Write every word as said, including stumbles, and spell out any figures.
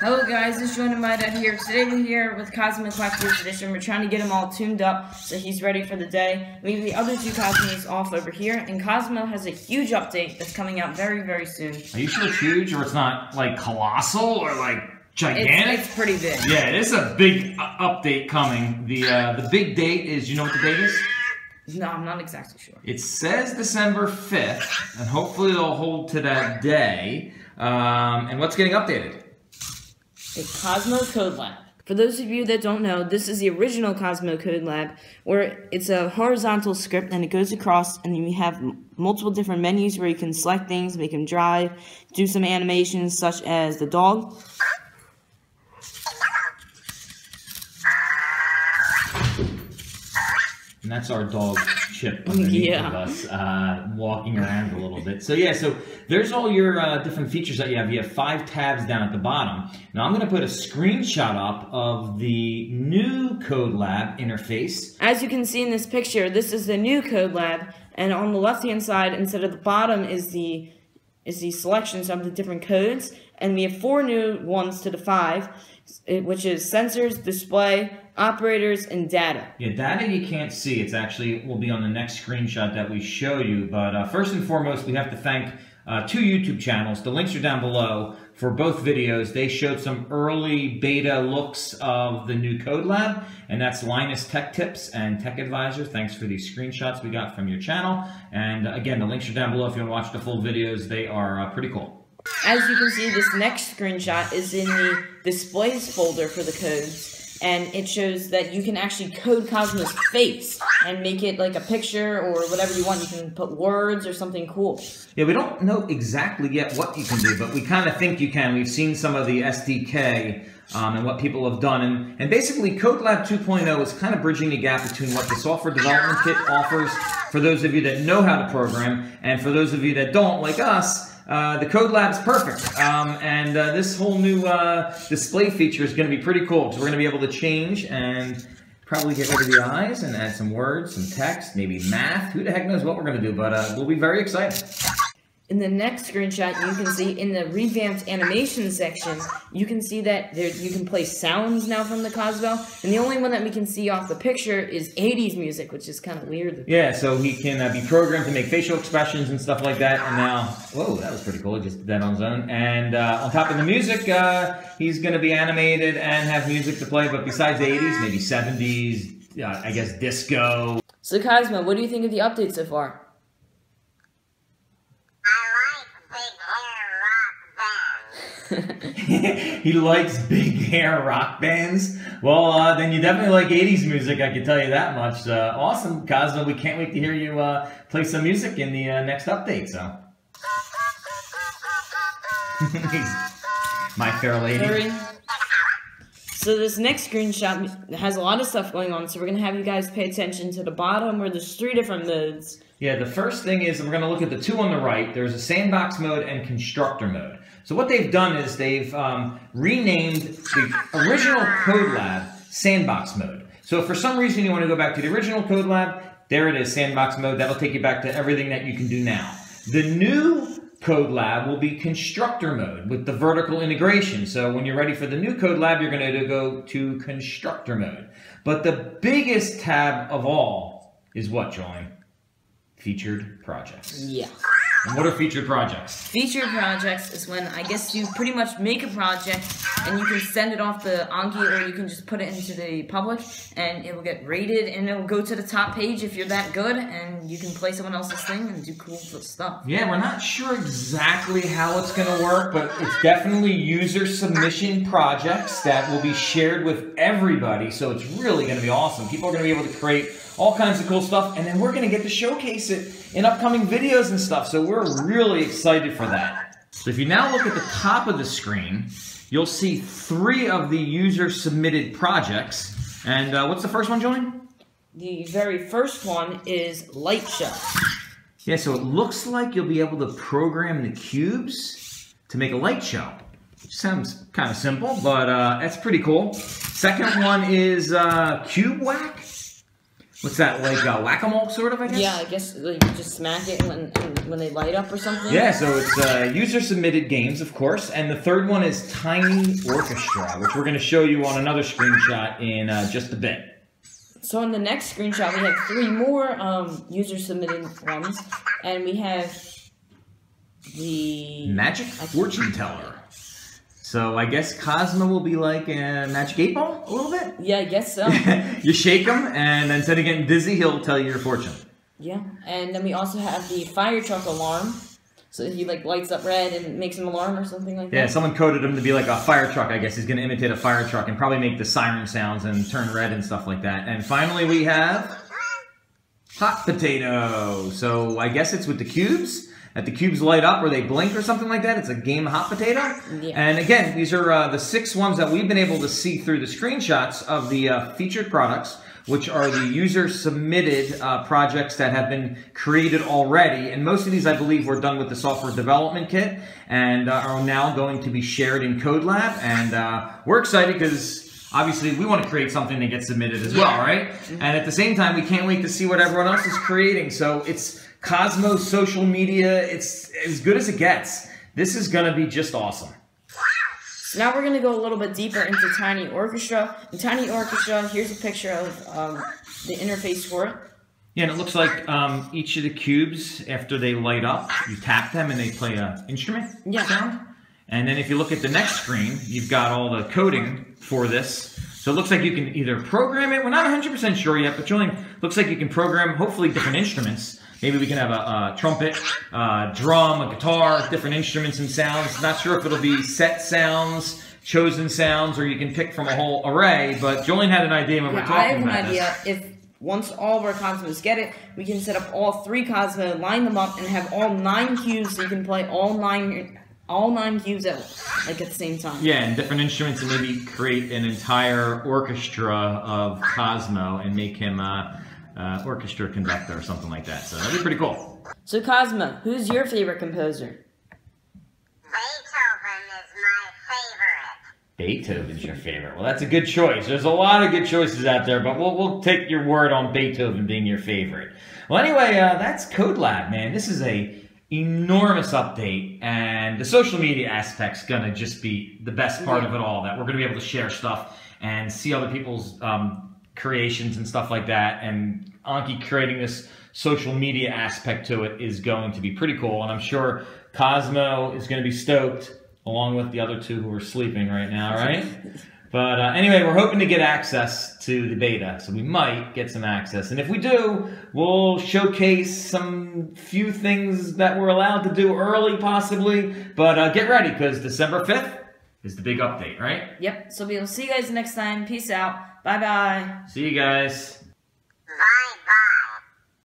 Hello guys, this is Julian and my dad here. Today we're here with Cozmo Classic Edition. We're trying to get him all tuned up so he's ready for the day. Leave the other two Cozmos off over here, and Cozmo has a huge update that's coming out very, very soon. Are you sure it's huge, or it's not like colossal or like gigantic? It's, it's pretty big. Yeah, it is a big update coming. The uh, the big date is, you know what the date is? No, I'm not exactly sure. It says December fifth, and hopefully it'll hold to that day. Um, and what's getting updated? A Cozmo Code Lab. For those of you that don't know, this is the original Cozmo Code Lab, where it's a horizontal script and it goes across, and you have multiple different menus where you can select things, make them drive, do some animations such as the dog. And that's our dog Chip underneath yeah. of us, uh, walking around a little bit. So yeah, so there's all your uh, different features that you have. You have five tabs down at the bottom. Now I'm going to put a screenshot up of the new Code Lab interface. As you can see in this picture, this is the new Code Lab, and on the left-hand side, instead of the bottom, is the is the selections of the different codes, and we have four new ones to the five, which is sensors, display, operators, and data. Yeah, data you can't see. It's actually will be on the next screenshot that we show you. But uh, first and foremost, we have to thank uh, two YouTube channels. The links are down below for both videos. They showed some early beta looks of the new Code Lab, and that's Linus Tech Tips and Tech Advisor. Thanks for these screenshots we got from your channel. And again, the links are down below if you want to watch the full videos. They are uh, pretty cool. As you can see, this next screenshot is in the displays folder for the codes, and it shows that you can actually code Cozmo's face and make it like a picture or whatever you want. You can put words or something cool. Yeah, we don't know exactly yet what you can do, but we kind of think you can. We've seen some of the S D K um, and what people have done, and, and basically Code Lab two point oh is kind of bridging the gap between what the software development kit offers for those of you that know how to program, and for those of you that don't, like us. Uh, the Code Lab's perfect, um, and uh, this whole new uh, display feature is going to be pretty cool, because we're going to be able to change and probably get rid of the eyes and add some words, some text, maybe math. Who the heck knows what we're going to do, but uh, we'll be very excited. In the next screenshot, you can see in the revamped animation section, you can see that there, you can play sounds now from the Cozmo, and the only one that we can see off the picture is eighties music, which is kind of weird. Yeah, so he can uh, be programmed to make facial expressions and stuff like that, and now, whoa, that was pretty cool, he just did that on his own, and uh, on top of the music, uh, he's going to be animated and have music to play, but besides the eighties, maybe seventies, uh, I guess disco. So Cozmo, what do you think of the update so far? He likes big hair rock bands. Well, uh, then you definitely like eighties music, I can tell you that much. Uh, awesome, Cozmo. We can't wait to hear you uh, play some music in the uh, next update. So, My Fair Lady. Sorry. So this next screenshot has a lot of stuff going on, so we're going to have you guys pay attention to the bottom where there's three different modes. Yeah, the first thing is we're going to look at the two on the right. There's a sandbox mode and constructor mode. So what they've done is they've um, renamed the original Code Lab sandbox mode. So if for some reason you want to go back to the original Code Lab, there it is, sandbox mode. That'll take you back to everything that you can do now. The new Code Lab will be constructor mode with the vertical integration. So when you're ready for the new Code Lab, you're going to go to constructor mode. But the biggest tab of all is what, Julian? Featured projects. Yeah. And what are featured projects? Featured projects is when, I guess, you pretty much make a project and you can send it off to Anki, or you can just put it into the public and it will get rated and it will go to the top page if you're that good, and you can play someone else's thing and do cool stuff. Yeah, we're not sure exactly how it's going to work, but it's definitely user submission projects that will be shared with everybody, so it's really going to be awesome. People are going to be able to create all kinds of cool stuff, and then we're going to get to showcase it in upcoming videos and stuff, so we're really excited for that. So if you now look at the top of the screen, you'll see three of the user-submitted projects, and uh, what's the first one, Julian? The very first one is Light Show. Yeah, so it looks like you'll be able to program the cubes to make a light show. Sounds kind of simple, but uh, that's pretty cool. Second one is uh, Cube Whack. What's that, like uh, whack-a-mole sort of, I guess? Yeah, I guess like, you just smack it when when they light up or something. Yeah, so it's uh, user-submitted games, of course. And the third one is Tiny Orchestra, which we're going to show you on another screenshot in uh, just a bit. So on the next screenshot, we have three more um, user-submitted ones. And we have the... Magic Fortune Teller. So I guess Cozmo will be like a Magic eight Ball a little bit? Yeah, I guess so. You shake him, and instead of getting dizzy, he'll tell you your fortune. Yeah, and then we also have the fire truck alarm. So he like lights up red and makes an alarm or something like that. Yeah, someone coded him to be like a fire truck, I guess. He's going to imitate a fire truck and probably make the siren sounds and turn red and stuff like that. And finally we have Hot Potato. So I guess it's with the cubes. That the cubes light up or they blink or something like that. It's a game of hot potato. Yeah. And again, these are uh, the six ones that we've been able to see through the screenshots of the uh, featured products, which are the user-submitted uh, projects that have been created already. And most of these, I believe, were done with the software development kit and uh, are now going to be shared in Code Lab. And uh, we're excited because... obviously, we want to create something that gets submitted as well, right? And at the same time, we can't wait to see what everyone else is creating. So it's Cozmo social media. It's as good as it gets. This is going to be just awesome. So now we're going to go a little bit deeper into Tiny Orchestra. In Tiny Orchestra, here's a picture of um, the interface for it. Yeah, and it looks like um, each of the cubes, after they light up, you tap them and they play an instrument yeah. sound. And then if you look at the next screen, you've got all the coding for this. So it looks like you can either program it. We're not one hundred percent sure yet, but Julian, looks like you can program hopefully different instruments. Maybe we can have a, a trumpet, a drum, a guitar, different instruments and sounds. Not sure if it'll be set sounds, chosen sounds, or you can pick from a whole array, but Julian had an idea when yeah, we were talking about this. I have an idea. If once all of our Cozmos get it, we can set up all three Cozmo, line them up, and have all nine cubes so you can play all nine... all nine cubes at like at the same time. Yeah, and different instruments, and maybe create an entire orchestra of Cozmo and make him a uh, uh, orchestra conductor or something like that. So that'd be pretty cool. So Cozmo, who's your favorite composer? Beethoven is my favorite. Beethoven's your favorite. Well, that's a good choice. There's a lot of good choices out there, but we'll we'll take your word on Beethoven being your favorite. Well, anyway, uh, that's Code Lab, man. This is a enormous update, and the social media aspect's gonna just be the best part of it all, that we're gonna be able to share stuff and see other people's um, creations and stuff like that. And Anki creating this social media aspect to it is going to be pretty cool, and I'm sure Cozmo is gonna be stoked, along with the other two who are sleeping right now, right? But uh, anyway, we're hoping to get access to the beta, so we might get some access. And if we do, we'll showcase some few things that we're allowed to do early, possibly. But uh, get ready, because December fifth is the big update, right? Yep. So we'll see you guys next time. Peace out. Bye-bye. See you guys.